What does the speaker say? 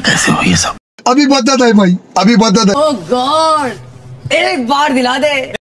करते कैसे हो ये सब? अभी बता दे भाई, अभी बता दे। ओह गॉड, एक बार दिला दे।